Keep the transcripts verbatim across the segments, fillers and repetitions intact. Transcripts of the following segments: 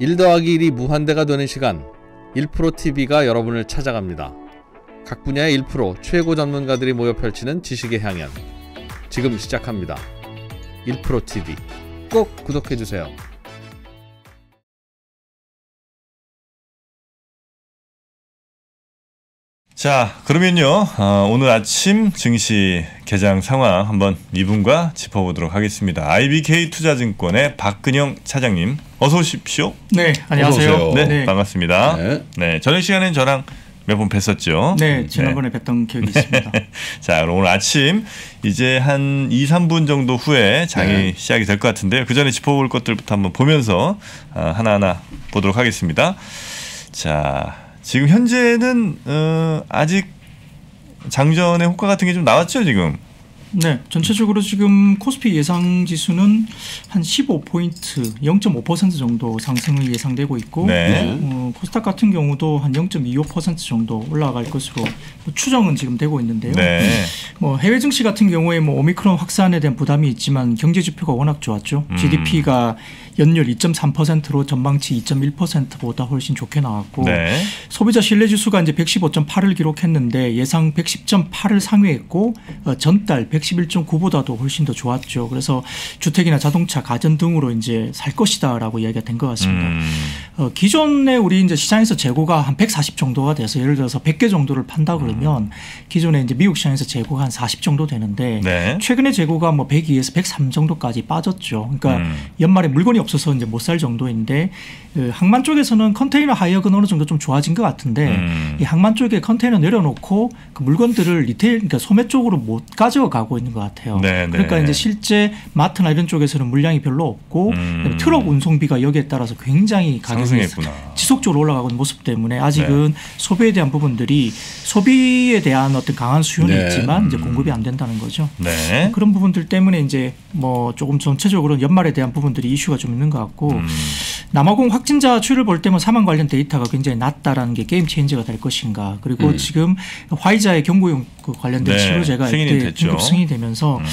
일 더하기 일이 무한대가 되는 시간, 일 프로 티비가 여러분을 찾아갑니다. 각 분야의 일 프로 최고 전문가들이 모여 펼치는 지식의 향연, 지금 시작합니다. 일 프로 티비 꼭 구독해주세요. 자, 그러면요, 어, 오늘 아침 증시 개장 상황 한번 이분과 짚어보도록 하겠습니다. 아이비케이투자증권의 박근형 차장님, 어서 오십시오. 네, 안녕하세요. 네, 네, 반갑습니다. 네, 네, 저녁 시간엔 저랑 몇 번 뵀었죠. 네, 지난번에 네. 뵀던 기억이 있습니다. 자, 그럼 오늘 아침 이제 한 이, 삼 분 정도 후에 장이 네. 시작이 될 것 같은데요. 그 전에 짚어볼 것들부터 한번 보면서 하나하나 보도록 하겠습니다. 자, 지금 현재는 어, 아직 장전의 효과 같은 게 좀 나왔죠, 지금? 네, 전체적으로 지금 코스피 예상 지수는 한 십오 포인트, 영 점 오 퍼센트 정도 상승이 예상되고 있고, 네. 어, 코스닥 같은 경우도 한 영 점 이오 퍼센트 정도 올라갈 것으로 추정은 지금 되고 있는데요. 네. 뭐 해외 증시 같은 경우에 뭐 오미크론 확산에 대한 부담이 있지만 경제 지표가 워낙 좋았죠. 음. 지디피가 연율 이 점 삼 퍼센트로 전망치 이 점 일 퍼센트보다 훨씬 좋게 나왔고, 네. 소비자 신뢰 지수가 이제 백십오 점 팔을 기록했는데 예상 백십 점 팔을 상회했고, 어, 전달 백십일 점 구보다도 훨씬 더 좋았죠. 그래서 주택이나 자동차, 가전 등으로 이제 살 것이다라고 이야기가 된 것 같습니다. 음. 어, 기존에 우리 이제 시장에서 재고가 한 백사십 정도가 돼서 예를 들어서 백 개 정도를 판다 그러면 음. 기존에 이제 미국 시장에서 재고가 한 사십 정도 되는데 네. 최근에 재고가 뭐 백이에서 백삼 정도까지 빠졌죠. 그러니까 음. 연말에 물건이 없어서 이제 못 살 정도인데 그 항만 쪽에서는 컨테이너 하역은 어느 정도 좀 좋아진 것 같은데 음. 이 항만 쪽에 컨테이너 내려놓고 그 물건들을 리테일, 그러니까 소매 쪽으로 못 가져가고 있는 것 같아요. 네네. 그러니까 이제 실제 마트나 이런 쪽에서는 물량이 별로 없고 음. 트럭 운송비가 여기에 따라서 굉장히 가격이 지속적으로 올라가고 있는 모습 때문에 아직은 네. 소비에 대한 부분들이 소비에 대한 어떤 강한 수요는 네. 있지만 이제 공급이 안 된다는 거죠. 네. 그런 부분들 때문에 이제 뭐 조금 전체적으로 연말에 대한 부분들이 이슈가 좀 있는 것 같고 음. 남아공 확진자 추이를 볼 때면 사망 관련 데이터가 굉장히 낮다라는 게 게임 체인지가 될 것인가. 그리고 음. 지금 화이자의 경구용 관련된 네. 치료제가 긴급 승인이 되면서 음.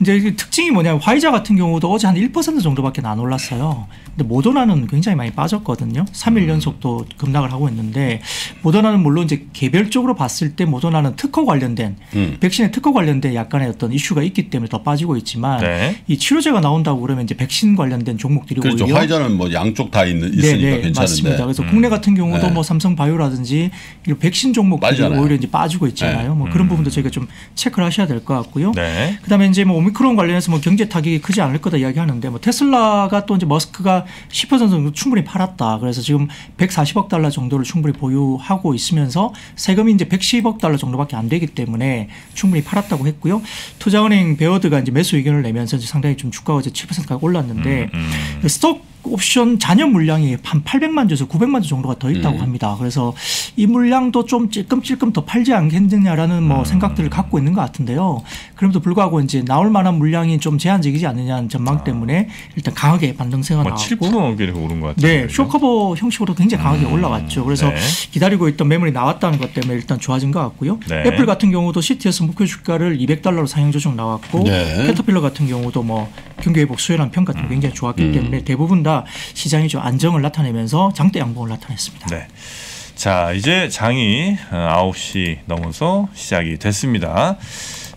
이제 특징이 뭐냐면 화이자 같은 경우도 어제 한 일 퍼센트 정도밖에 안 올랐어요. 근데 모더나는 굉장히 많이 빠졌거든요. 삼 일 음. 연속도 급락을 하고 있는데 모더나는 물론 이제 개별적으로 봤을 때 모더나는 특허 관련된 음. 백신의 특허 관련된 약간의 어떤 이슈가 있기 때문에 더 빠지고 있지만 네. 이 치료제가 나온다고 그러면 이제 백신 관련된 종목들이 그렇죠. 오히려 화이자는 뭐 양쪽 다 있는, 있으니까 네네, 괜찮은데. 맞습니다. 그래서 음. 국내 같은 경우도 네. 뭐 삼성바이오라든지 이런 백신 종목들이 빠지잖아요. 오히려 이제 빠지고 있잖아요. 네. 뭐 그런 음. 부분도 저희가 좀 체크를 하셔야 될 것 같고요. 네. 그다음에 이제 뭐 오미크론 관련해서 뭐 경제 타격이 크지 않을 거다 이야기하는데 뭐 테슬라가 또 이제 머스크가 십 퍼센트 정도 충분히 팔았다. 그래서 지금 백사십억 달러 정도를 충분히 보유하고 있으면서 세금이 이제 백십억 달러 정도밖에 안 되기 때문에 충분히 팔았다고 했고요. 투자은행 베어드가 이제 매수 의견을 내면서 이제 상당히 좀 주가가 이제 칠 퍼센트까지 올랐는데 음, 음. 스톡 옵션 잔여 물량이 한 팔백만 주에서 구백만 주 정도가 더 있다고 음. 합니다. 그래서 이 물량도 좀 찔끔찔끔 더 팔지 않겠느냐라는 뭐 음. 생각들을 갖고 있는 것 같은데요. 그럼에도 불구하고 이제 나올 만한 물량이 좀 제한적이지 않느냐는 전망 아. 때문에 일단 강하게 반등세가 뭐 나왔고 칠 퍼센트 넘게 오른 것 같아요. 네, 쇼커버 형식으로 굉장히 강하게 음. 올라왔죠. 그래서 네. 기다리고 있던 매물이 나왔다는 것 때문에 일단 좋아진 것 같고요. 네. 애플 같은 경우도 시티에서 목표 주가를 이백 달러로 상향 조정 나왔고 네. 페터필러 같은 경우도 뭐 경기 회복 수혜라는 평가 도 음. 굉장히 좋았기 음. 때문에 대부분 다 시장이 좀 안정을 나타내면서 장대 양봉을 나타냈습니다. 네. 자, 이제 장이 아홉 시 넘어서 시작이 됐습니다.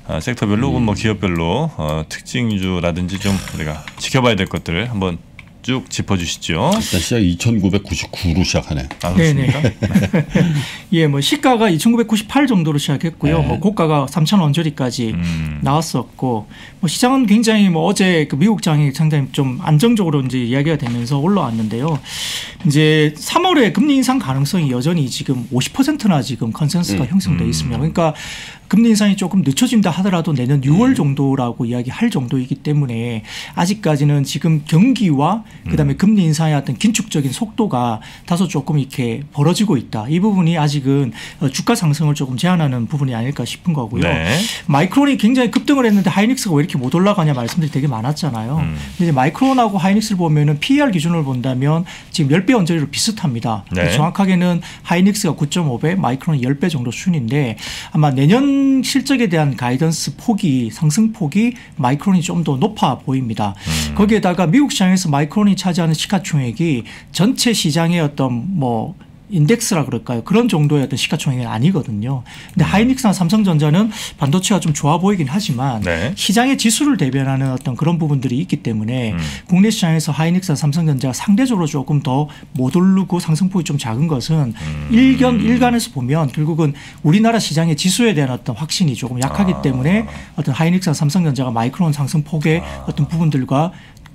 어, 섹터별로 혹은 음. 뭐 기업별로 어, 특징주라든지 좀 우리가 지켜봐야 될 것들을 한번 쭉 짚어주시죠. 일단 시작 이천구백구십구로 시작하네. 아, 그렇습니까? 예, 뭐 시가가 이천구백구십팔 정도로 시작했고요. 네. 뭐 고가가 삼천 원 저리까지 음. 나왔었고, 뭐 시장은 굉장히 뭐 어제 그 미국 장이 상당히 좀 안정적으로 이제 이야기가 되면서 올라왔는데요. 이제 삼월에 금리 인상 가능성이 여전히 지금 오십 퍼센트나 지금 컨센서스가 음. 형성돼 있습니다. 그러니까 금리 인상이 조금 늦춰진다 하더라도 내년 유월 정도라고 이야기할 정도이기 때문에 아직까지는 지금 경기와 그다음에 음. 금리 인상의 어떤 긴축적인 속도가 다소 조금 이렇게 벌어지고 있다. 이 부분이 아직은 주가 상승을 조금 제한하는 부분이 아닐까 싶은 거고요. 네. 마이크론이 굉장히 급등을 했는데 하이닉스가 왜 이렇게 못 올라가냐 말씀들이 되게 많았잖아요. 음. 근데 이제 마이크론하고 하이닉스를 보면은 피이알 기준으로 본다면 지금 십 배 언저리로 비슷합니다. 네. 정확하게는 하이닉스가 구 점 오 배, 마이크론이 십 배 정도 순인데 아마 내년 실적에 대한 가이던스 폭이 상승폭이 마이크론이 좀 더 높아 보입니다. 음. 거기에다가 미국 시장에서 마이크론 오미크론이 차지하는 시가총액이 전체 시장의 어떤 뭐 인덱스라 그럴까요? 그런 정도의 어떤 시가총액은 아니거든요. 근데 음. 하이닉스나 삼성전자는 반도체가 좀 좋아 보이긴 하지만 네. 시장의 지수를 대변하는 어떤 그런 부분들이 있기 때문에 음. 국내 시장에서 하이닉스나 삼성전자가 상대적으로 조금 더 못 오르고 상승폭이 좀 작은 것은 음. 일견 일간에서 보면 결국은 우리나라 시장의 지수에 대한 어떤 확신이 조금 약하기 아. 때문에 어떤 하이닉스나 삼성전자가 마이크론 상승폭의 아. 어떤 부분들과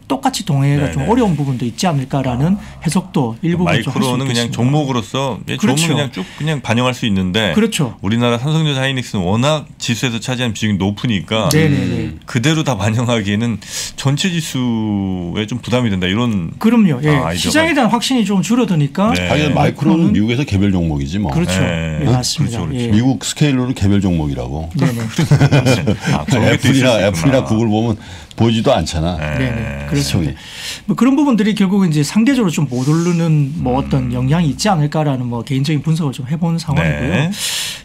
똑같이 동행하기가 좀 어려운 부분도 있지 않을까라는 해석도 일부분 좀 할 수 있겠습니다. 마이크론은 그냥 종목으로서 그렇죠. 종목은 그냥 쭉 그냥 반영할 수 있는데 그렇죠. 우리나라 삼성전자 하이닉스는 워낙 지수에서 차지하는 비중이 높으니까 네네네. 그대로 다 반영하기에는 전체 지수에 좀 부담이 된다 이런 그럼요. 아, 예. 시장에 대한 확신이 좀 줄어드니까 네. 당연히 마이크론은 미국에서 개별 종목이지 뭐. 그렇죠. 네. 네, 맞습니다. 그렇죠, 그렇죠. 예. 미국 스케일로는 개별 종목이라고. 네네. 아, 애플이나 애플이나 구글 보면 보이지도 않잖아. 네. 네네. 그렇죠. 뭐 그런 부분들이 결국은 이제 상대적으로 좀 못 오르는 뭐 음. 어떤 영향이 있지 않을까라는 뭐 개인적인 분석을 좀 해본 상황이고요. 네.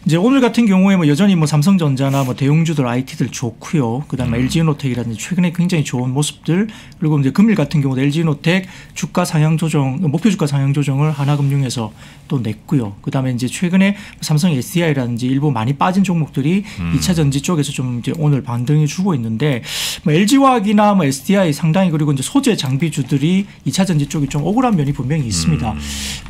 이제 오늘 같은 경우에 뭐 여전히 뭐 삼성전자나 뭐 대형주들 아이티들 좋고요. 그다음에 음. 엘지노텍이라든지 최근에 굉장히 좋은 모습들 그리고 이제 금일 같은 경우도 엘지노텍 주가 상향 조정 목표 주가 상향 조정을 하나금융에서 또 냈고요. 그다음에 이제 최근에 삼성에스디아이라든지 일부 많이 빠진 종목들이 음. 이차전지 쪽에서 좀 이제 오늘 반등을 주고 있는데 뭐 엘지화학이나 뭐 에스디아이 상당히 그리고 이제 소재 장비주들이 이차전지 쪽이 좀 억울한 면이 분명히 있습니다. 음.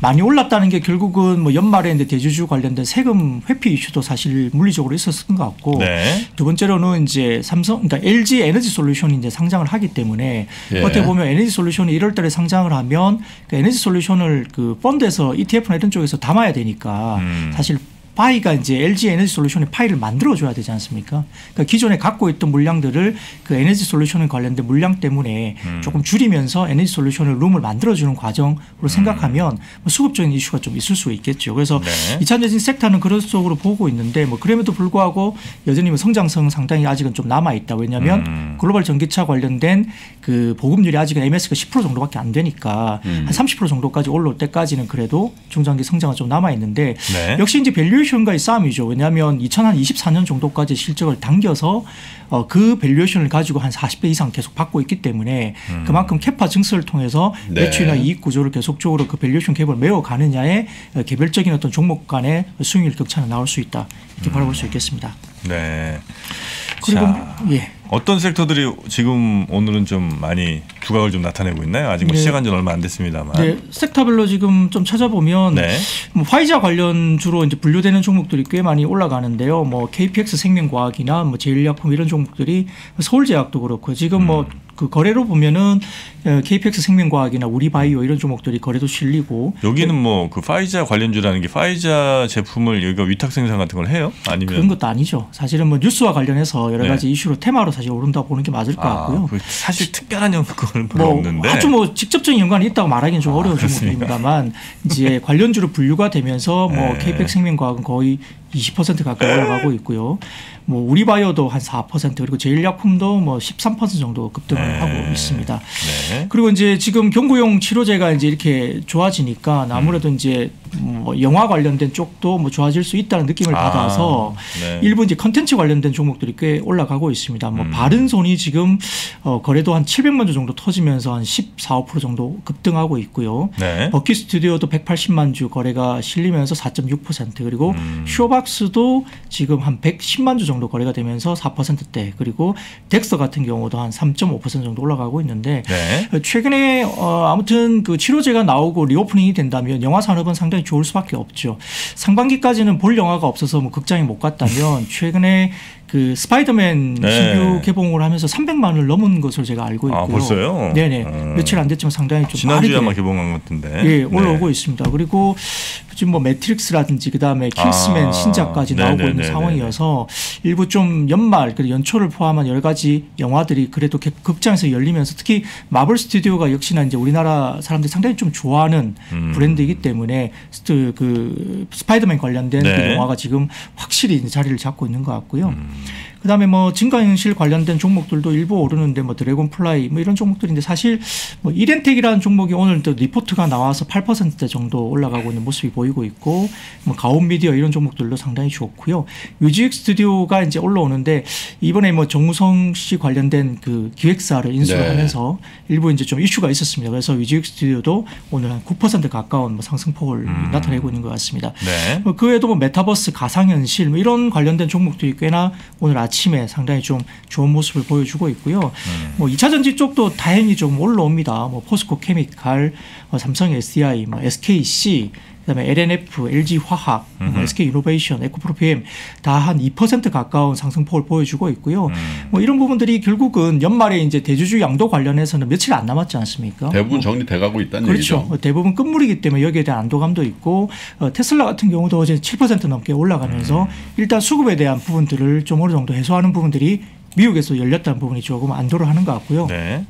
많이 올랐다는 게 결국은 뭐 연말에 이제 대주주 관련된 세금 회피 이슈도 사실 물리적으로 있었을 것 같고 네. 두 번째로는 이제 삼성, 그러니까 엘지 에너지 솔루션이 이제 상장을 하기 때문에 예. 어떻게 보면 에너지 솔루션이 일월달에 상장을 하면 그 에너지 솔루션을 그 펀드에서 이티에프나 이런 쪽에서 담아야 되니까 음. 사실. 파이가 이제 엘지 에너지 솔루션의 파이를 만들어줘야 되지 않습니까? 그러니까 기존에 갖고 있던 물량들을 그 에너지 솔루션에 관련된 물량 때문에 음. 조금 줄이면서 에너지 솔루션을 룸을 만들어주는 과정으로 음. 생각하면 뭐 수급적인 이슈가 좀 있을 수 있겠죠. 그래서 네. 이차전지 섹터는 그런 쪽으로 보고 있는데 뭐 그럼에도 불구하고 여전히 뭐 성장성은 상당히 아직은 좀 남아있다. 왜냐하면 음. 글로벌 전기차 관련된 그 보급률이 아직은 엠에스가 십 퍼센트 정도밖에 안 되니까 음. 한 삼십 퍼센트 정도까지 올라올 때까지는 그래도 중장기 성장은 좀 남아있는데 네. 역시 이제 밸류 밸류에이션과의 싸움이죠. 왜냐하면 이천이십사 년 정도까지 실적을 당겨서 어, 그 밸류에이션을 가지고 한 사십 배 이상 계속 받고 있기 때문에 음. 그만큼 캐파 증설을 통해서 네. 매출이나 이익 구조를 계속적으로 그 밸류에이션 갭을 메워가느냐에 개별적인 어떤 종목 간의 수익률 격차는 나올 수 있다. 이렇게 음. 바라볼 수 있겠습니다. 네. 그리고 자, 예. 어떤 섹터들이 지금 오늘은 좀 많이 두각을 좀 나타내고 있나요? 아직 뭐 네. 시작한 지 얼마 안 됐습니다만. 네, 섹터별로 지금 좀 찾아보면 네. 뭐 화이자 관련 주로 이제 분류되는 종목들이 꽤 많이 올라가는데요. 뭐 케이피엑스 생명과학이나 뭐 제일약품 이런 종목들이 서울제약도 그렇고 지금 뭐 음. 그 거래로 보면은 케이피엑스 생명과학이나 우리바이오 이런 종목들이 거래도 실리고 여기는 뭐 그 화이자 관련주라는 게 화이자 제품을 여기가 위탁 생산 같은 걸 해요? 아니면 그런 것도 아니죠. 사실은 뭐 뉴스와 관련해서 여러 가지 네. 이슈로 테마로 사실 오른다고 보는 게 맞을 것 같고요. 아, 사실 특별한 연관은 별로 뭐 없는데 아주 뭐 직접적인 연관이 있다고 말하기는 좀 아, 어려운 종목입니다만 이제 관련주로 분류가 되면서 뭐 네. 케이피엑스 생명과학은 거의 이십 퍼센트 가까이 올라가고 있고요. 뭐 우리바이오도 한 사 퍼센트 그리고 제일약품도 뭐 십삼 퍼센트 정도 급등을 네. 하고 있습니다. 네. 그리고 이제 지금 경구용 치료제가 이제 이렇게 좋아지니까 아무래도 음. 이제 뭐 영화 관련된 쪽도 뭐 좋아질 수 있다는 느낌을 아. 받아서 네. 일부 이제 컨텐츠 관련된 종목들이 꽤 올라가고 있습니다. 뭐 음. 바른손이 지금 어 거래도 한 칠백만 주 정도 터지면서 한 십사, 오 퍼센트 정도 급등하고 있고요. 네. 버킷 스튜디오도 백팔십만 주 거래가 실리면서 사 점 육 퍼센트 그리고 음. 쇼박 도 지금 한 백십만 주 정도 거래가 되면서 사 퍼센트대 그리고 덱서 같은 경우도 한 삼 점 오 퍼센트 정도 올라가고 있는데 네. 최근에 어 아무튼 그 치료제가 나오고 리오프닝이 된다면 영화 산업은 상당히 좋을 수밖에 없죠. 상반기까지는 볼 영화가 없어서 뭐 극장에 못 갔다면 최근에 그 스파이더맨 네. 신규 개봉을 하면서 삼백만을 넘은 것을 제가 알고 있고요. 아, 벌써요? 네네. 음. 며칠 안 됐지만 상당히 좀 지난주에 아마 개봉한 것 같은데. 예, 올라오고 네. 있습니다. 그리고 지금 뭐 매트릭스라든지 그다음에 킬스맨 아. 신작까지 네네네네. 나오고 있는 상황이어서 일부 좀 연말 그리고 연초를 포함한 여러 가지 영화들이 그래도 극장에서 열리면서 특히 마블 스튜디오가 역시나 이제 우리나라 사람들이 상당히 좀 좋아하는 음. 브랜드이기 때문에 그 스파이더맨 관련된 네. 그 영화가 지금 확실히 자리를 잡고 있는 것 같고요. 음. 그다음에 뭐 증가현실 관련된 종목들도 일부 오르는데 뭐 드래곤플라이 뭐 이런 종목들인데, 사실 뭐 이렌텍이라는 종목이 오늘 또 리포트가 나와서 팔 퍼센트 대 정도 올라가고 있는 모습이 보이고 있고, 뭐 가온미디어 이런 종목들도 상당히 좋고요. 뮤직 스튜디오가 이제 올라오는데 이번에 뭐 정우성 씨 관련된 그 기획사를 인수를 네. 하면서 일부 이제 좀 이슈가 있었습니다. 그래서 뮤직 스튜디오도 오늘 한 구 퍼센트 가까운 뭐 상승폭을 음. 나타내고 있는 것 같습니다. 네. 그 외에도 뭐 메타버스, 가상현실 뭐 이런 관련된 종목들이 꽤나 오늘 아침에 상당히 좀 좋은 모습을 보여주고 있고요. 음. 뭐 이차전지 쪽도 다행히 좀 올라옵니다. 뭐 포스코케미칼, 뭐 삼성에스디아이, 뭐 에스케이씨, 그다음에 엘엔에프, 엘지화학, 뭐 에스케이이노베이션, 에코프로피엠 다 한 이 퍼센트 가까운 상승폭을 보여주고 있고요. 음. 뭐 이런 부분들이 결국은 연말에 이제 대주주 양도 관련해서는 며칠 안 남았지 않습니까? 대부분 정리돼가고 있다는 그렇죠. 얘기죠. 그렇죠. 대부분 끝물이기 때문에 여기에 대한 안도감도 있고, 어, 테슬라 같은 경우도 어제 칠 퍼센트 넘게 올라가면서 음. 일단 수급에 대한 부분들을 좀 어느 정도 해소하는 부분들이 미국에서 열렸다는 부분이 조금 안도를 하는 것 같고요. 네.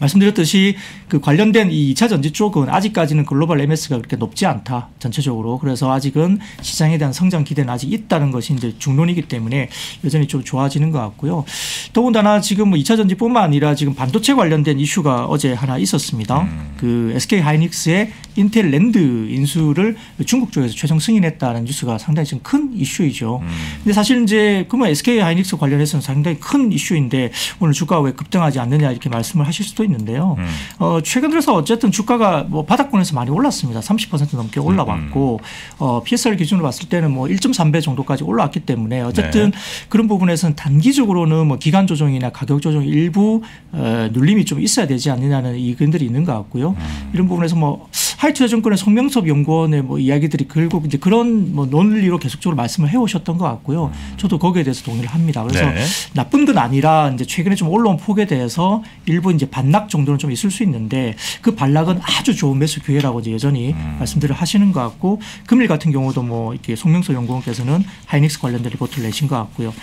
말씀드렸듯이 그 관련된 이 이차전지 쪽은 아직까지는 글로벌 엠에스가 그렇게 높지 않다, 전체적으로. 그래서 아직은 시장에 대한 성장 기대는 아직 있다는 것이 이제 중론이기 때문에 여전히 좀 좋아지는 것 같고요. 더군다나 지금 뭐 이차전지뿐만 아니라 지금 반도체 관련된 이슈가 어제 하나 있었습니다. 음. 그 에스케이하이닉스의 인텔 랜드 인수를 중국 쪽에서 최종 승인했다는 뉴스가 상당히 지금 큰 이슈이죠. 음. 근데 사실 이제 그러면 에스케이하이닉스 관련해서는 상당히 큰 이슈인데 오늘 주가가 왜 급등하지 않느냐 이렇게 말씀을 하실 수도 있는데요. 음. 어, 최근 들어서 어쨌든 주가가 뭐 바닥권에서 많이 올랐습니다. 삼십 퍼센트 넘게 올라왔고 음. 어, 피에스알 기준으로 봤을 때는 뭐 일 점 삼 배 정도까지 올라왔기 때문에 어쨌든 네. 그런 부분에서는 단기적으로는 뭐 기간 조정이나 가격 조정 일부 어, 눌림이 좀 있어야 되지 않느냐는 의견들이 있는 것 같고요. 음. 이런 부분에서 뭐 하이투자 증권의 송명섭 연구원의 뭐 이야기들이 결국 이제 그런 뭐 논리로 계속적으로 말씀을 해오셨던 것 같고요. 저도 거기에 대해서 동의를 합니다. 그래서 네. 나쁜 건 아니라 이제 최근에 좀 올라온 폭에 대해서 일부 이제 반락 정도는 좀 있을 수 있는데 그 반락은 아주 좋은 매수 기회라고 이제 여전히 음. 말씀들을 하시는 것 같고, 금일 같은 경우도 뭐 이렇게 송명섭 연구원께서는 하이닉스 관련된 리포트를 내신 것 같고요.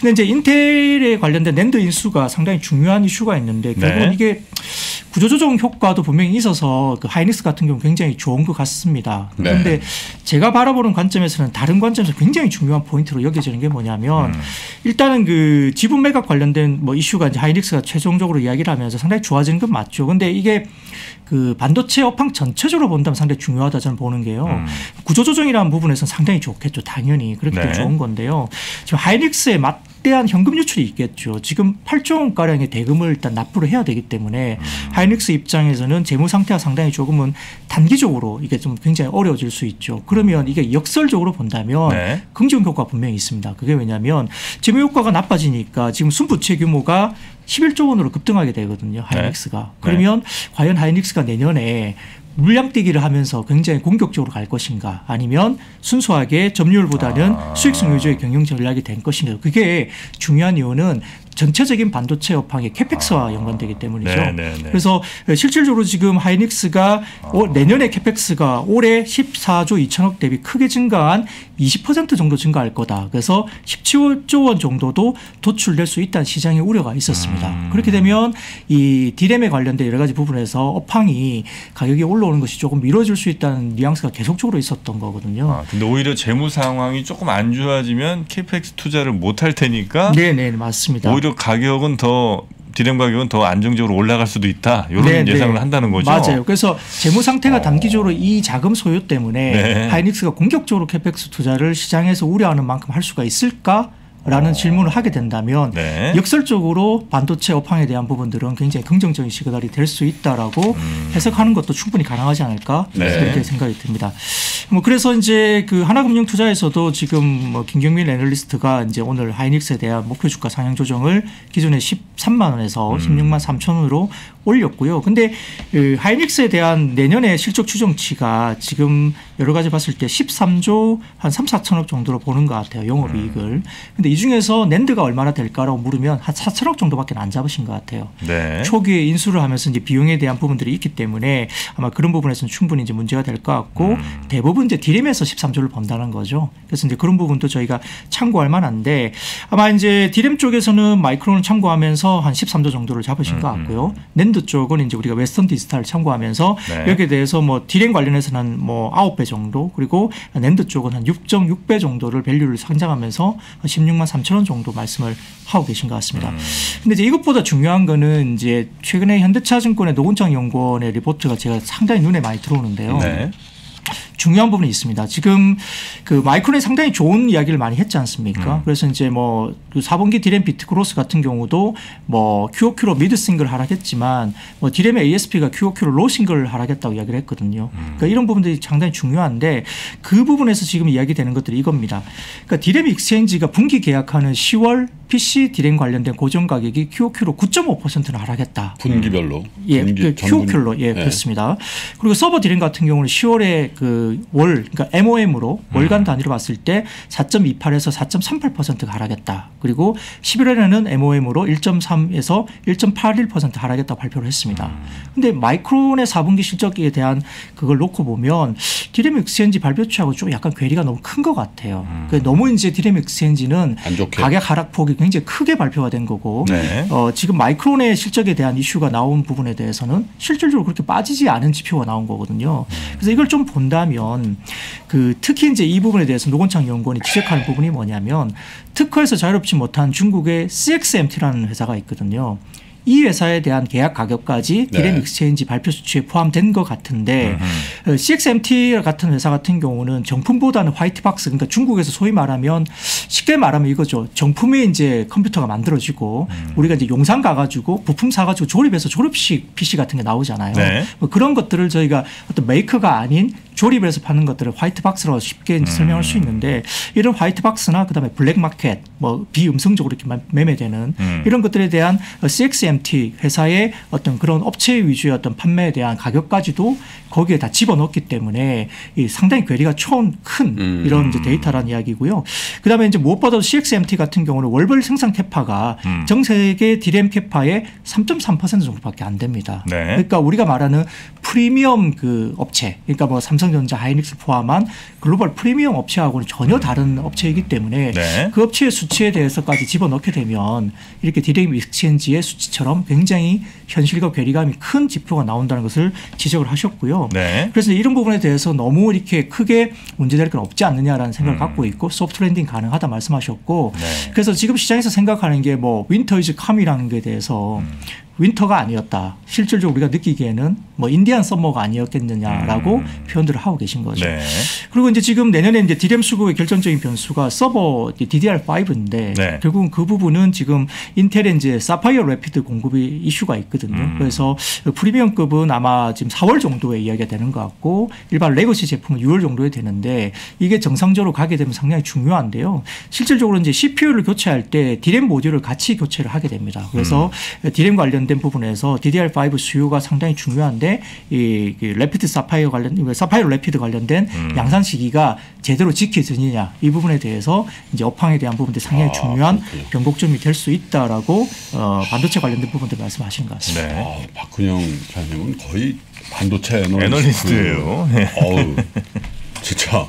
근데 이제 인텔에 관련된 랜드 인수가 상당히 중요한 이슈가 있는데 결국은 네. 이게 구조조정 효과도 분명히 있어서 그 하이닉스 같은 경우 굉장히 좋은 것 같습니다. 그런데 네. 제가 바라보는 관점에서는 다른 관점에서 굉장히 중요한 포인트로 여겨지는 게 뭐냐면 음. 일단은 그 지분 매각 관련된 뭐 이슈가 이제 하이닉스가 최종적으로 이야기를 하면서 상당히 좋아지는 건 맞죠. 근데 이게 그 반도체 업황 전체적으로 본다면 상당히 중요하다 저는 보는 게요. 음. 구조조정이라는 부분에서는 상당히 좋겠죠. 당연히 그렇게 네. 좋은 건데요. 지금 하이닉스의 맛 대한 현금 유출이 있겠죠. 지금 팔조 원가량의 대금을 일단 납부를 해야 되기 때문에 음. 하이닉스 입장에서는 재무 상태가 상당히 조금은 단기적으로 이게 좀 굉장히 어려워질 수 있죠. 그러면 이게 역설적으로 본다면 네. 긍정 효과가 분명히 있습니다. 그게 왜냐하면 재무 효과가 나빠지니까 지금 순부채 규모가 십일조 원으로 급등하게 되거든요. 하이닉스가. 네. 그러면 네. 과연 하이닉스가 내년에 물량뛰기를 하면서 굉장히 공격적으로 갈 것인가, 아니면 순수하게 점유율보다는 아. 수익성 위주의 경영 전략이 된 것인가. 그게 중요한 이유는 전체적인 반도체 업황의 캐펙스와 아. 연관되기 때문이죠. 네네네. 그래서 실질적으로 지금 하이닉스가 아. 올, 내년에 캐펙스가 올해 십사조 이천억 대비 크게 증가한 이십 퍼센트 정도 증가할 거다. 그래서 십칠조 원 정도도 도출될 수 있다는 시장의 우려가 있었습니다. 음. 그렇게 되면 이 디램에 관련된 여러 가지 부분에서 업황이 가격이 올라오는 것이 조금 미뤄질 수 있다는 뉘앙스가 계속적으로 있었던 거거든요. 아, 근데 오히려 재무 상황이 조금 안 좋아지면 캐펙스 투자를 못할 테니까. 네네 맞습니다. 가격은 더 디램 가격은 더 안정적으로 올라갈 수도 있다. 이런 네, 예상을 네. 한다는 거죠. 맞아요. 그래서 재무 상태가 어. 단기적으로 이 자금 소요 때문에 네. 하이닉스가 공격적으로 캐펙스 투자를 시장에서 우려하는 만큼 할 수가 있을까? 라는 어. 질문을 하게 된다면 네. 역설적으로 반도체 업황에 대한 부분들은 굉장히 긍정적인 시그널이 될 수 있다라고 음. 해석하는 것도 충분히 가능하지 않을까 네. 그렇게 생각이 듭니다. 뭐 그래서 이제 그 하나금융투자에서도 지금 뭐 김경민 애널리스트가 이제 오늘 하이닉스에 대한 목표 주가 상향 조정을 기존에 십삼만 원에서 음. 십육만 삼천 원으로 올렸고요. 근데 그 하이닉스에 대한 내년의 실적 추정치가 지금 여러 가지 봤을 때 십삼조 한 삼, 사천억 정도로 보는 것 같아요. 영업이익을. 음. 근데 이 중에서 낸드가 얼마나 될까라고 물으면 한 사천억 정도밖에 안 잡으신 것 같아요. 네. 초기에 인수를 하면서 이제 비용에 대한 부분들이 있기 때문에 아마 그런 부분에서는 충분히 이제 문제가 될 것 같고 음. 대부분 이제 디램에서 십삼조를 번다는 거죠. 그래서 이제 그런 부분도 저희가 참고할 만한데 아마 이제 디램 쪽에서는 마이크론을 참고하면서 한 십삼조 정도를 잡으신 음. 것 같고요. 낸드 쪽은 이제 우리가 웨스턴 디지털을 참고하면서 네. 여기에 대해서 뭐 디램 관련해서는 뭐 아홉 배 정도, 그리고 낸드 쪽은 한 육 점 육 배 정도를 밸류를 상장하면서 십육만 사만 삼천 원 정도 말씀을 하고 계신 것 같습니다. 음. 근데 이제 이것보다 중요한 거는 이제 최근에 현대차증권의 노근창 연구원의 리포트가 제가 상당히 눈에 많이 들어오는데요. 네. 중요한 부분이 있습니다. 지금 그 마이크론이 상당히 좋은 이야기를 많이 했지 않습니까? 음. 그래서 이제 뭐 그 사분기 디램 비트 크로스 같은 경우도 뭐 큐오큐로 미드 싱글 하락했지만 뭐 디램의 에이에스피가 큐오큐로 로 싱글 하락했다고 이야기를 했거든요. 음. 그러니까 이런 부분들이 상당히 중요한데 그 부분에서 지금 이야기되는 것들이 이겁니다. 그러니까 디램 익스체인지가 분기 계약하는 시월 피씨 디램 관련된 고정 가격이 큐오큐로 구 점 오 퍼센트나 하락했다. 분기별로? 음. 예, 분기, 큐오큐로 예, 예, 그렇습니다. 그리고 서버 디램 같은 경우는 시월에 그 월, 그러니까 엠오엠으로 월간 단위로 봤을 때 사 점 이팔에서 사 점 삼팔 퍼센트가 하락했다. 그리고 십일월에는 엠오엠으로 일 점 삼에서 일 점 팔일 퍼센트 하락했다고 발표를 했습니다. 근데 마이크론의 사분기 실적에 대한 그걸 놓고 보면 디램 익스체인지 발표치하고 좀 약간 괴리가 너무 큰 것 같아요. 음. 너무 이제 디램 익스체인지는 가격 하락폭이 굉장히 크게 발표가 된 거고 네. 어, 지금 마이크론의 실적에 대한 이슈가 나온 부분에 대해서는 실질적으로 그렇게 빠지지 않은 지표가 나온 거거든요. 그래서 이걸 좀 본다면 그 특히 이제 이 부분에 대해서 노건창 연구원이 지적하는 부분이 뭐냐면 특허에서 자유롭지 못한 중국의 씨엑스엠티라는 회사가 있거든요. 이 회사에 대한 계약 가격까지 네. 디램 익스체인지 발표 수치에 포함된 것 같은데 으흠. 씨엑스엠티 같은 회사 같은 경우는 정품보다는 화이트박스 그러니까 중국에서 소위 말하면 쉽게 말하면 이거죠. 정품에 이제 컴퓨터가 만들어지고 음. 우리가 이제 용산 가가지고 부품 사가지고 조립해서 조립식 피씨 같은 게 나오잖아요. 네. 뭐 그런 것들을 저희가 어떤 메이커가 아닌 조립해서 파는 것들을 화이트박스라고 쉽게 음. 설명할 수 있는데 이런 화이트박스나 그다음에 블랙마켓 뭐 비음성적으로 이렇게 매매되는 음. 이런 것들에 대한 씨엑스엠티 회사의 어떤 그런 업체 위주의 어떤 판매에 대한 가격까지도 거기에 다 집어넣었기 때문에 이 상당히 괴리가 좀 큰 음. 이런 이제 데이터라는 이야기고요. 그다음에 이제 무엇보다도 씨엑스엠티 같은 경우는 월별 생산 캐파가 음. 전 세계 디램 캐파의 삼 점 삼 퍼센트 정도밖에 안 됩니다. 네. 그러니까 우리가 말하는 프리미엄 그 업체 그러니까 뭐 삼성 삼성전자, 하이닉스 포함한 글로벌 프리미엄 업체하고는 전혀 다른 업체이기 때문에 네. 그 업체의 수치에 대해서까지 집어넣게 되면 이렇게 디램 익스체인지의 수치처럼 굉장히 현실과 괴리감이 큰 지표가 나온다는 것을 지적을 하셨고요. 네. 그래서 이런 부분에 대해서 너무 이렇게 크게 문제될 건 없지 않느냐라는 생각을 음. 갖고 있고 소프트 랜딩 가능하다 말씀하셨고 네. 그래서 지금 시장에서 생각하는 게 뭐 윈터 이즈 컴이라는 거에 대해서 음. 윈터가 아니었다. 실질적으로 우리가 느끼기에는 뭐 인디안 썸머가 아니었겠느냐라고 음. 표현들을 하고 계신 거죠. 네. 그리고 이제 지금 내년에 이제 디램 수급의 결정적인 변수가 서버 디디알 파이브인데 네. 결국은 그 부분은 지금 인텔의 이제 사파이어래피드 공급이 이슈가 있거든요. 음. 그래서 프리미엄급은 아마 지금 사월 정도에 이야기가 되는 것 같고 일반 레거시 제품은 유월 정도에 되는데 이게 정상적으로 가게 되면 상당히 중요한데요. 실질적으로 이제 씨피유를 교체할 때 디램 모듈을 같이 교체를 하게 됩니다. 그래서 음. 디램 관련 된 부분에서 디디알 파이브 수요가 상당히 중요한데 이 래피드 사파이어 관련 사파이어 래피드 관련된 음. 양산 시기가 제대로 지켜지느냐 이 부분에 대해서 이제 업황에 대한 부분들 상당히 아, 중요한 그렇군요. 변곡점이 될 수 있다라고 어, 반도체 관련된 부분들 말씀하신 것 같습니다. 네. 아, 박근형 차장님은 거의 반도체 애널리스트예요. 네. 어우, 진짜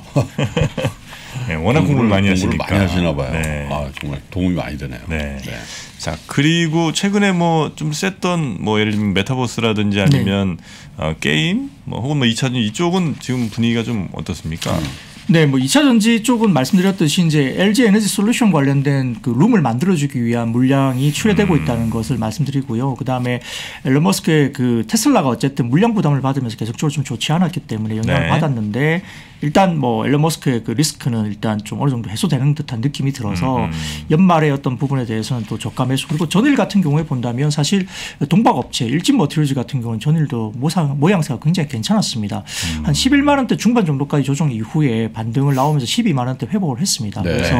네, 워낙 공부를 많이 하시니까 많이 하시나 봐요. 네. 아, 정말 도움이 많이 되네요. 네. 네. 자, 그리고 최근에 뭐 좀 셌던 뭐 예를 들면 메타버스라든지 아니면 네. 어, 게임 뭐 혹은 뭐 이차전지 이쪽은 지금 분위기가 좀 어떻습니까? 음. 네, 뭐 이차전지 쪽은 말씀드렸듯이 이제 엘지 에너지 솔루션 관련된 그 룸을 만들어주기 위한 물량이 출회되고 음. 있다는 것을 말씀드리고요. 그 다음에 앨런 머스크의 그 테슬라가 어쨌든 물량 부담을 받으면서 계속적으로 좀 좋지 않았기 때문에 영향을 네. 받았는데 일단 뭐 앨런 머스크의 그 리스크는 일단 좀 어느 정도 해소되는 듯한 느낌이 들어서 음. 연말에 어떤 부분에 대해서는 또 저가 매수 그리고 전일 같은 경우에 본다면 사실 동박 업체 일진 머티리얼즈 같은 경우는 전일도 모상, 모양새가 굉장히 괜찮았습니다. 음. 한 십일만 원대 중반 정도까지 조정 이후에 반등을 나오면서 십이만 원대 회복을 했습니다. 네. 그래서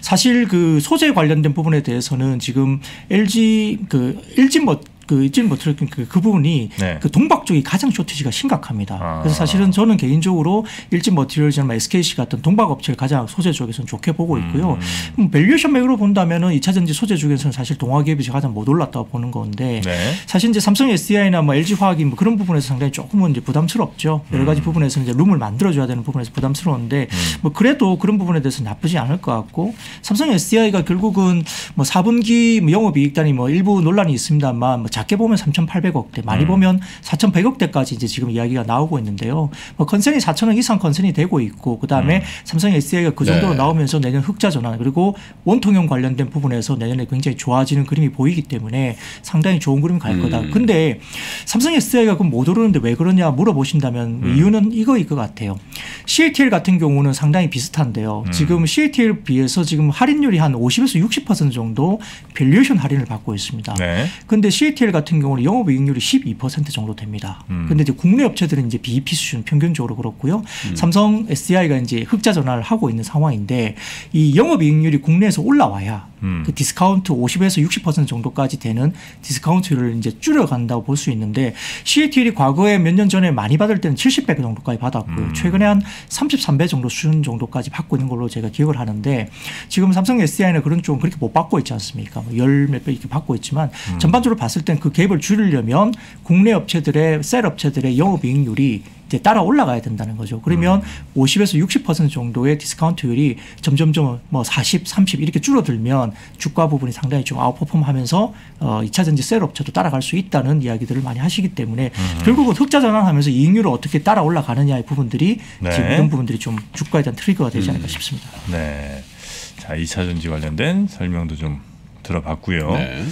사실 그 소재 관련된 부분에 대해서는 지금 엘지 그 일진 뭐 그 일진 머티리얼 그, 그 부분이 네. 그 동박 쪽이 가장 쇼티지가 심각합니다. 아. 그래서 사실은 저는 개인적으로 일진 머티리얼이나 에스케이씨 같은 동박 업체를 가장 소재 쪽에서는 좋게 보고 있고요. 음. 밸류에이션 맥으로 본다면은 이차전지 소재 쪽에서는 사실 동화기업이 가장 못 올랐다고 보는 건데 네. 사실 이제 삼성에스디아이나 뭐 엘지화학이 뭐 그런 부분에서 상당히 조금은 이제 부담스럽죠. 여러 가지 음. 부분에서는 이제 룸을 만들어줘야 되는 부분에서 부담스러운데 음. 뭐 그래도 그런 부분에 대해서는 나쁘지 않을 것 같고 삼성에스디아이가 결국은 뭐 사분기 영업이익단이 뭐 일부 논란이 있습니다만 뭐 작게 보면 삼천팔백억대, 많이 음. 보면 사천백억대까지 이제 지금 이야기가 나오고 있는데요. 뭐 컨센이 사천억 이상 컨센이 되고 있고, 그 다음에 음. 삼성 에스디아이가 그 정도로 네. 나오면서 내년 흑자 전환, 그리고 원통형 관련된 부분에서 내년에 굉장히 좋아지는 그림이 보이기 때문에 상당히 좋은 그림이 갈 거다. 음. 근데 삼성 에스디아이가 그럼 못 오르는데 왜 그러냐 물어보신다면 음. 이유는 이거일 것 같아요. 씨에이티엘 같은 경우는 상당히 비슷한데요. 음. 지금 씨에이티엘 비해서 지금 할인율이 한 오십에서 육십 퍼센트 정도 밸류에이션 할인을 받고 있습니다. 네. 근데 씨에이티엘 같은 경우는 영업이익률이 십이 퍼센트 정도 됩니다. 음. 근데 이제 국내 업체들은 이제 비이피 수준 평균적으로 그렇고요. 음. 삼성 에스디아이가 이제 흑자 전환을 하고 있는 상황인데 이 영업이익률이 국내에서 올라와야 음. 그 디스카운트 오십에서 육십 퍼센트 정도까지 되는 디스카운트를 이제 줄여간다고 볼 수 있는데 씨에이티엘이 과거에 몇 년 전에 많이 받을 때는 칠십 배 정도까지 받았고요. 음. 최근에 한 삼십삼 배 정도 수준 정도까지 받고 있는 걸로 제가 기억을 하는데 지금 삼성 에스디아이는 그런 좀 그렇게 못 받고 있지 않습니까? 뭐 열 몇 배 이렇게 받고 있지만 음. 전반적으로 봤을 땐 그 갭을 줄이려면 국내 업체들의 셀 업체들의 영업이익률이 이제 따라 올라가야 된다는 거죠. 그러면 음. 오십에서 육십 퍼센트 정도의 디스카운트율이 점점점 뭐 사십, 삼십 이렇게 줄어들면 주가 부분이 상당히 좀 아웃퍼폼하면서 어 이차전지 셀업체도 따라갈 수 있다는 이야기들을 많이 하시기 때문에 음. 결국은 흑자 전환하면서 이익률을 어떻게 따라 올라가느냐의 부분들이 네. 지금 이런 부분들이 좀 주가에 대한 트리거가 되지 않을까 싶습니다. 음. 네, 자 이차전지 관련된 설명도 좀 들어봤고요. 네.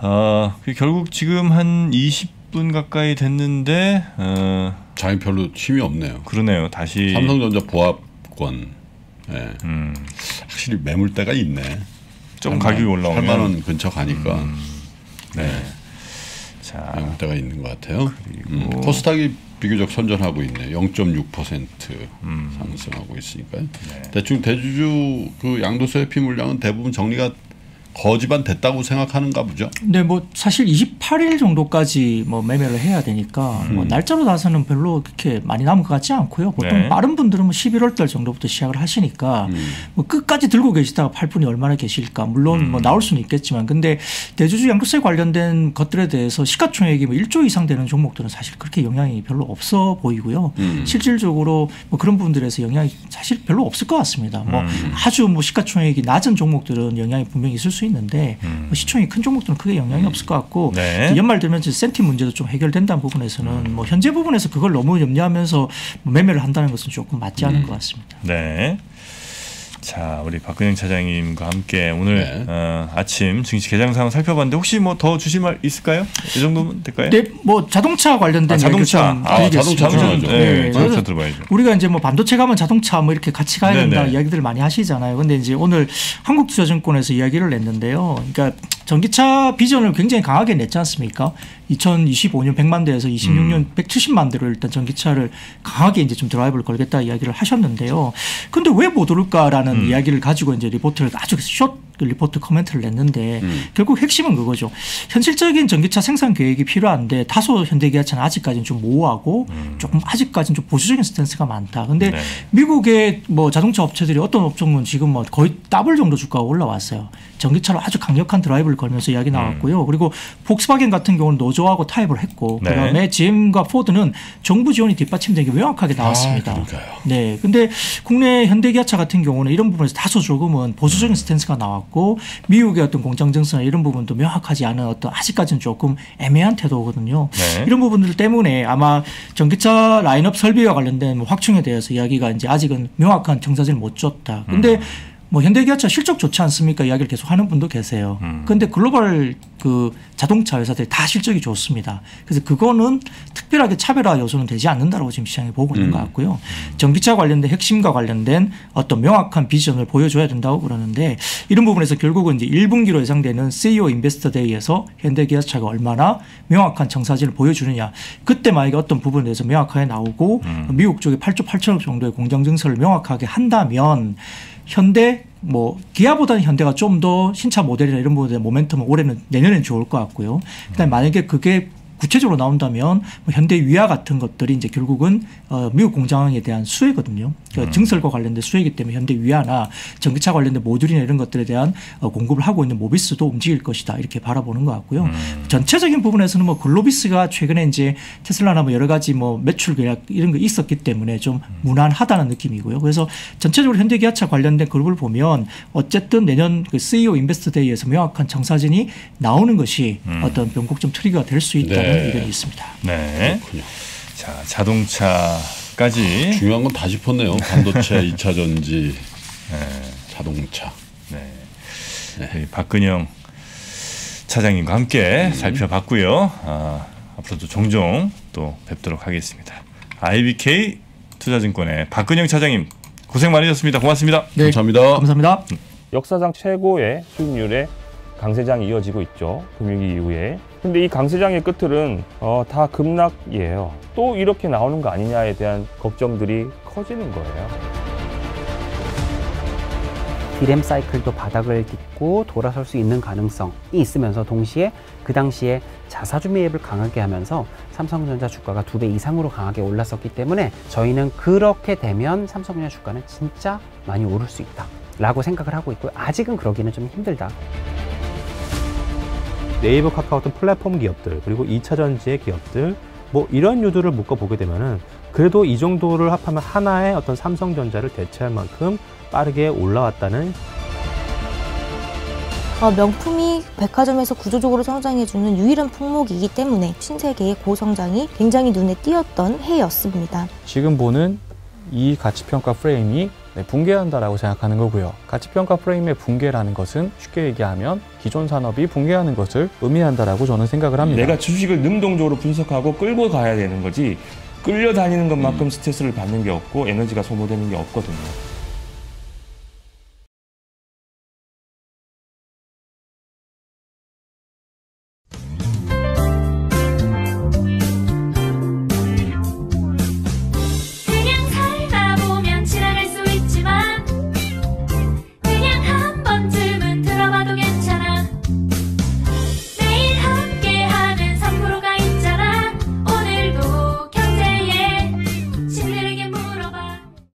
어, 결국 지금 한 이십 분 가까이 됐는데. 어, 장이 별로 힘이 없네요. 그러네요. 다시 삼성전자 보합권. 네. 음. 확실히 매물대가 있네. 좀 가격이 올라오면 팔만 원 근처 가니까. 음. 네. 네. 자, 매물대가 있는 것 같아요. 그리고 음. 코스닥이 비교적 선전하고 있네. 영 점 육 퍼센트 음. 상승하고 있으니까요. 네. 대충 대주주 그 양도세 회피 물량은 대부분 정리가 거지반 됐다고 생각하는가 보죠. 네, 뭐 사실 이십팔 일 정도까지 뭐 매매를 해야 되니까 음. 뭐 날짜로 봐서는 별로 그렇게 많이 남은 것 같지 않고요. 보통 네. 빠른 분들은 뭐 십일월 달 정도부터 시작을 하시니까 음. 뭐 끝까지 들고 계시다가 팔 분이 얼마나 계실까. 물론 음. 뭐 나올 수는 있겠지만, 근데 대주주 양도세 관련된 것들에 대해서 시가총액이 뭐 일조 이상 되는 종목들은 사실 그렇게 영향이 별로 없어 보이고요. 음. 실질적으로 뭐 그런 부분들에서 영향이 사실 별로 없을 것 같습니다. 뭐 음. 아주 뭐 시가총액이 낮은 종목들은 영향이 분명히 있을 수 있는데 음. 뭐 시총이 큰 종목들은 크게 영향이 음. 없을 것 같고 네. 연말 되면 센티 문제도 좀 해결된다는 부분에서는 음. 뭐 현재 부분에서 그걸 너무 염려하면서 매매를 한다는 것은 조금 맞지 않은 음. 것 같습니다. 네. 자, 우리 박근형 차장님과 함께 오늘 네. 어, 아침 증시 개장 상황 살펴봤는데 혹시 뭐 더 주실 말 있을까요? 이 정도면 될까요? 네, 뭐 자동차 관련된 아, 자동차, 아, 자동차, 네, 네. 자동차 들어봐야죠. 우리가 이제 뭐 반도체 가면 자동차 뭐 이렇게 같이 가야 된다 네네. 이야기들을 많이 하시잖아요. 근데 이제 오늘 한국투자증권에서 이야기를 냈는데요. 그러니까 전기차 비전을 굉장히 강하게 냈지 않습니까? 이천이십오 년 백만 대에서 이십육 년 음. 백칠십만 대로 일단 전기차를 강하게 이제 좀 드라이브를 걸겠다 이야기를 하셨는데요. 근데 왜 못 오를까라는 음. 이야기를 가지고 이제 리포트를 아주 숏 리포트 커멘트를 냈는데 음. 결국 핵심은 그거죠. 현실적인 전기차 생산 계획이 필요한데 다소 현대기아차는 아직까지는 좀 모호하고 음. 조금 아직까지는 좀 보수적인 스탠스가 많다. 근데 네. 미국의 뭐 자동차 업체들이 어떤 업종은 지금 뭐 거의 더블 정도 주가가 올라왔어요. 전기차로 아주 강력한 드라이브를 걸면서 이야기 나왔고요. 음. 그리고 폭스바겐 같은 경우는 노조하고 타협을 했고 네. 그다음에 지엠과 포드는 정부 지원이 뒷받침된 게 명확하게 나왔습니다. 아, 네. 근데 국내 현대기아차 같은 경우는 이런 부분에서 다소 조금은 보수적인 음. 스탠스가 나왔고 미국의 어떤 공장 증설이나 이런 부분도 명확하지 않은 어떤 아직까지는 조금 애매한 태도거든요. 네. 이런 부분들 때문에 아마 전기차 라인업 설비와 관련된 확충에 대해서 이야기가 이제 아직은 명확한 정사진을 못 줬다. 근데 음. 뭐 현대기아차 실적 좋지 않습니까? 이야기를 계속 하는 분도 계세요. 음. 근데 글로벌 그 자동차 회사들이 다 실적이 좋습니다. 그래서 그거는 특별하게 차별화 요소는 되지 않는다라고 지금 시장이 보고 있는 음. 것 같고요. 전기차 관련된 핵심과 관련된 어떤 명확한 비전을 보여줘야 된다고 그러는데 이런 부분에서 결국은 이제 일 분기로 예상되는 씨이오 인베스터 데이에서 현대기아차가 얼마나 명확한 정사진을 보여주느냐. 그때 만약에 어떤 부분에 대해서 명확하게 나오고 음. 미국 쪽에 팔조 팔천억 정도의 공장 증설을 명확하게 한다면 현대 뭐 기아보다는 현대가 좀 더 신차 모델이나 이런 부분에 모멘텀은 올해는 내년엔 좋을 것 같고요. 그다음에 만약에 그게 구체적으로 나온다면 뭐 현대위아 같은 것들이 이제 결국은 어, 미국 공장에 대한 수혜거든요. 그러니까 음. 증설과 관련된 수혜이기 때문에 현대위아나 전기차 관련된 모듈이나 이런 것들에 대한 어, 공급을 하고 있는 모비스도 움직일 것이다 이렇게 바라보는 것 같고요. 음. 전체적인 부분에서는 뭐 글로비스가 최근에 이제 테슬라나 뭐 여러 가지 뭐 매출 계약 이런 거 있었기 때문에 좀 무난하다는 느낌이고요. 그래서 전체적으로 현대기아차 관련된 글을 보면 어쨌든 내년 그 씨이오 인베스트 데이에서 명확한 청사진이 나오는 것이 음. 어떤 변곡점 트리거가 될 수 있다는 네. 의견이 있습니다. 네. 그렇군요. 자, 자동차까지. 중요한 건 다 짚었네요. 반도체, 이 차 전지, 네. 자동차. 네. 네. 박근형 차장님과 함께 음. 살펴봤고요. 아, 앞으로도 종종 또 뵙도록 하겠습니다. 아이비케이 투자증권의 박근형 차장님 고생 많으셨습니다. 고맙습니다. 네. 감사합니다. 감사합니다. 역사상 최고의 수익률의 강세장이 이어지고 있죠. 금융위기 이후에. 근데 이 강세장의 끝은 어, 다 급락이에요. 또 이렇게 나오는 거 아니냐에 대한 걱정들이 커지는 거예요. 디램 사이클도 바닥을 딛고 돌아설 수 있는 가능성이 있으면서 동시에 그 당시에 자사주 매입을 강하게 하면서 삼성전자 주가가 두 배 이상으로 강하게 올랐었기 때문에 저희는 그렇게 되면 삼성전자 주가는 진짜 많이 오를 수 있다라고 생각을 하고 있고요. 아직은 그러기는 좀 힘들다. 네이버, 카카오톡 플랫폼 기업들 그리고 이 차 전지의 기업들 뭐 이런 유두를 묶어보게 되면은 그래도 이 정도를 합하면 하나의 어떤 삼성전자를 대체할 만큼 빠르게 올라왔다는 어, 명품이 백화점에서 구조적으로 성장해주는 유일한 품목이기 때문에 신세계의 고성장이 굉장히 눈에 띄었던 해였습니다. 지금 보는 이 가치평가 프레임이 네, 붕괴한다라고 생각하는 거고요. 가치평가 프레임의 붕괴라는 것은 쉽게 얘기하면 기존 산업이 붕괴하는 것을 의미한다라고 저는 생각을 합니다. 내가 주식을 능동적으로 분석하고 끌고 가야 되는 거지 끌려다니는 것만큼 음. 스트레스를 받는 게 없고 에너지가 소모되는 게 없거든요.